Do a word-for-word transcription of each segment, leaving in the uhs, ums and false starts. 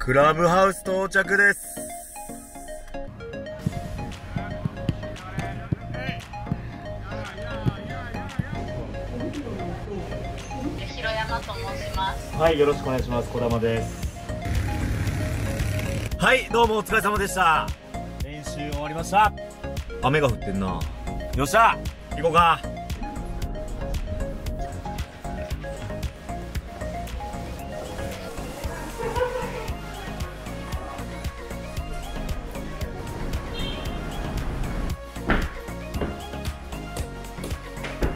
クラブハウス到着です。広山と申します。はい、よろしくお願いします。小玉です。はい、どうもお疲れ様でした。練習終わりました。雨が降ってんな。よっしゃ行こうか。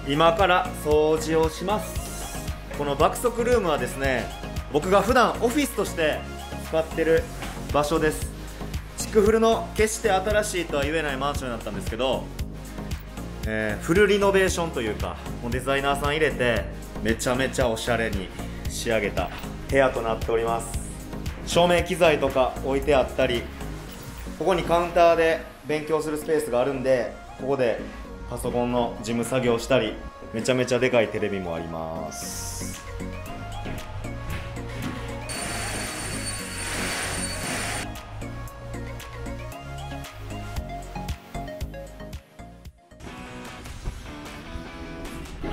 今から掃除をします。この爆速ルームはですね、僕が普段オフィスとして使ってる場所です。地区フルの決して新しいとは言えないマンションになったんですけど、えー、フルリノベーションというか、もうデザイナーさん入れてめちゃめちゃおしゃれに仕上げた部屋となっております。照明機材とか置いてあったり、ここにカウンターで勉強するスペースがあるんで、ここでパソコンの事務作業したり、めちゃめちゃでかいテレビもあります。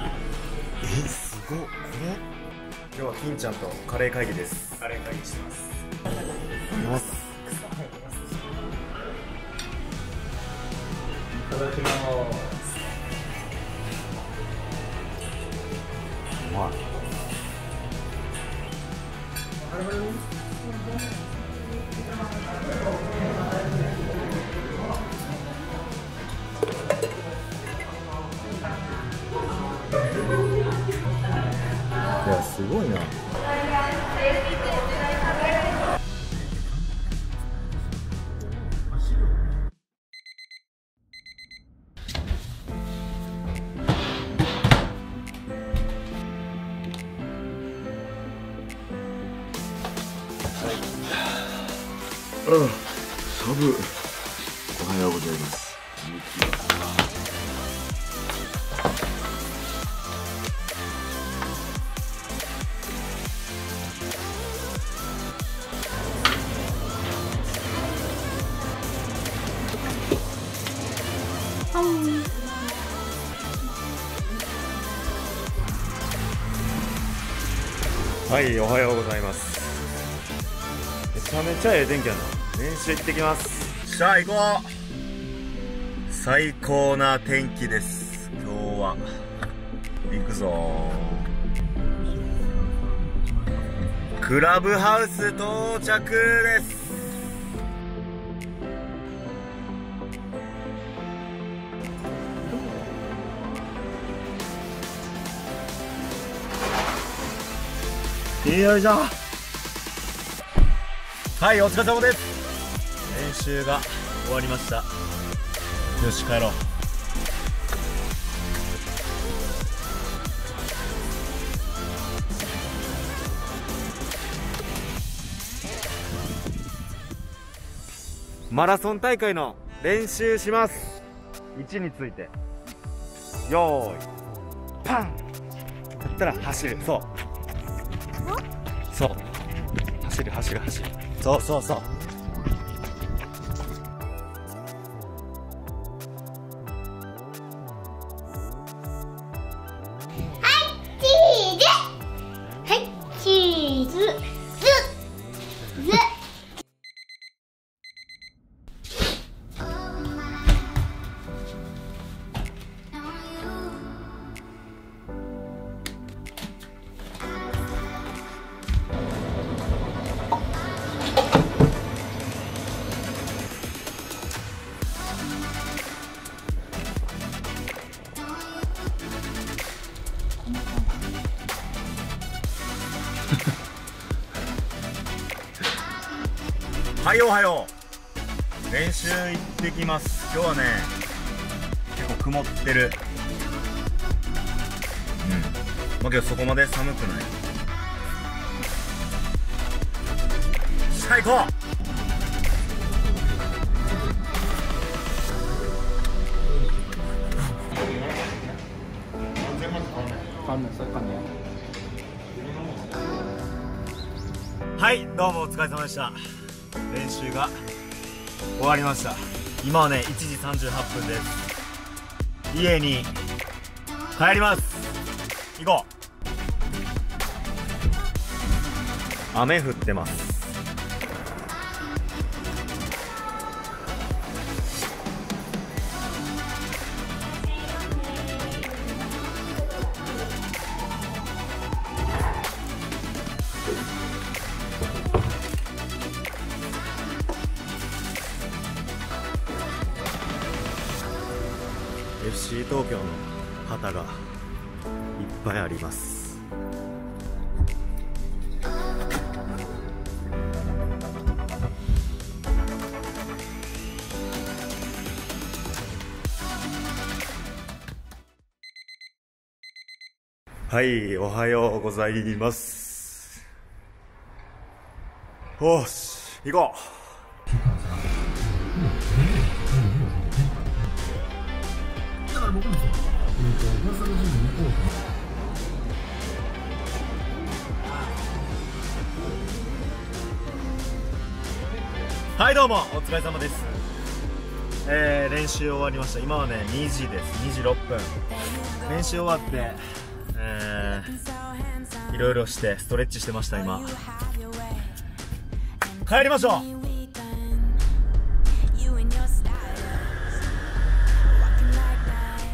えー、すごっ。これ今日は金ちゃんとカレー会議です。カレー会議してます。いただきます。うまい。いや、すごいな。うん、サブおはようございます。はい、おはようございます。めちゃめちゃええ天気やな。練習行ってきます。さあ行こう。最高な天気です。今日は行くぞ。クラブハウス到着です。よいしょ。はい、お疲れ様です。練習が終わりました。よし帰ろう。マラソン大会の練習します。位置についてよーいパンだったら走る。そうそう、走る走る走る、そうそうそう。はい、おはよう。練習行ってきます。今日はね、結構曇ってる。うん、まあ、けどそこまで寒くない。さあ行こう。はい、どうもお疲れ様でした。練習が終わりました。今はね、いちじさんじゅうはっぷんです。家に帰ります。行こう。雨降ってます。エフシー 東京の旗がいっぱいあります。はい、おはようございます。よし、行こう。はい、どうもお疲れ様です。えー、練習終わりました。今はねにじです。にじろっぷん練習終わって、えー、いろいろしてストレッチしてました。今帰りましょう。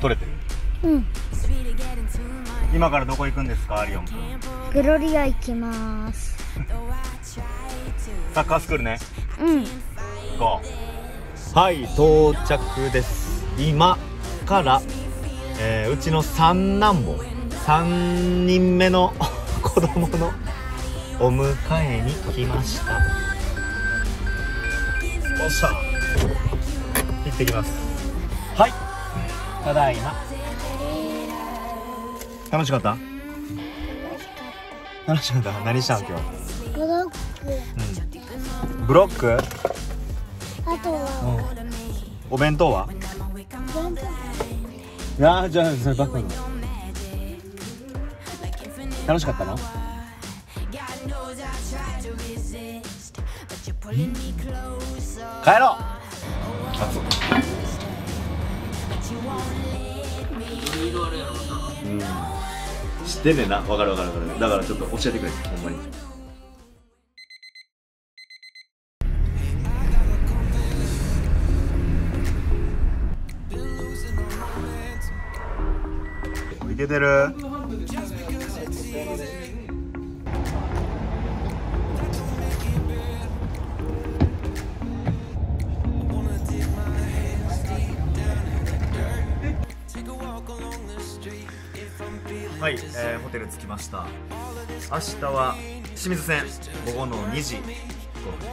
取れてる。うん。今からどこ行くんですか、リオン君。グロリア行きまーす。サッカースクールね。うん。行こう。はい、到着です。今から、えー、うちの三男坊、三人目の子供のお迎えに来ました。おっしゃ。行ってきます。はい。ただいま。楽しかった？楽しかった。何したん今日？ブロック。うん。ブロック？あとは。うん、お弁当は？いや、じゃあそれバッグの。楽しかったの？帰ろう。うん、知ってんねんな。分かる分かる分かる。だからちょっと教えてくれほんまに。いけてる。はい、えー、ホテル着きました。明日は清水線午後のにじ頃で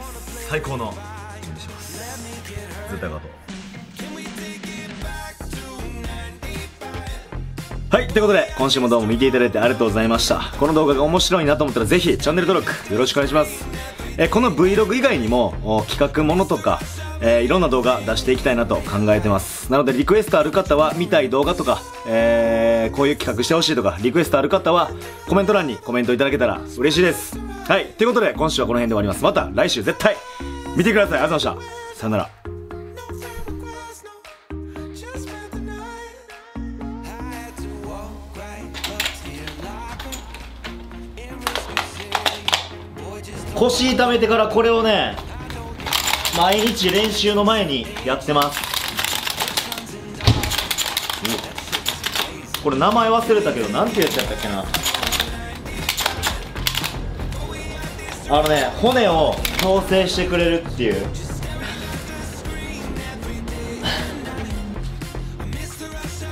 す。最高の準備します。絶対勝とう。はい、ということで今週もどうも見ていただいてありがとうございました。この動画が面白いなと思ったらぜひチャンネル登録よろしくお願いします。えー、この Vlog 以外にも企画ものとか、えー、いろんな動画出していきたいなと考えてます。なのでリクエストある方は見たい動画とか、えー、こういう企画してほしいとかリクエストある方はコメント欄にコメントいただけたら嬉しいです。はい、ということで今週はこの辺で終わります。また来週絶対見てください。ありがとうございました。さよなら。腰痛めてからこれをね毎日練習の前にやってます。これ名前忘れたけどなんてやつやったっけな。あのね骨を矯正してくれるっていう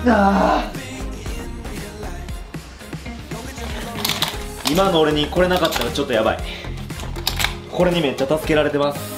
あ今の俺にこれなかったらちょっとやばい。これにめっちゃ助けられてます。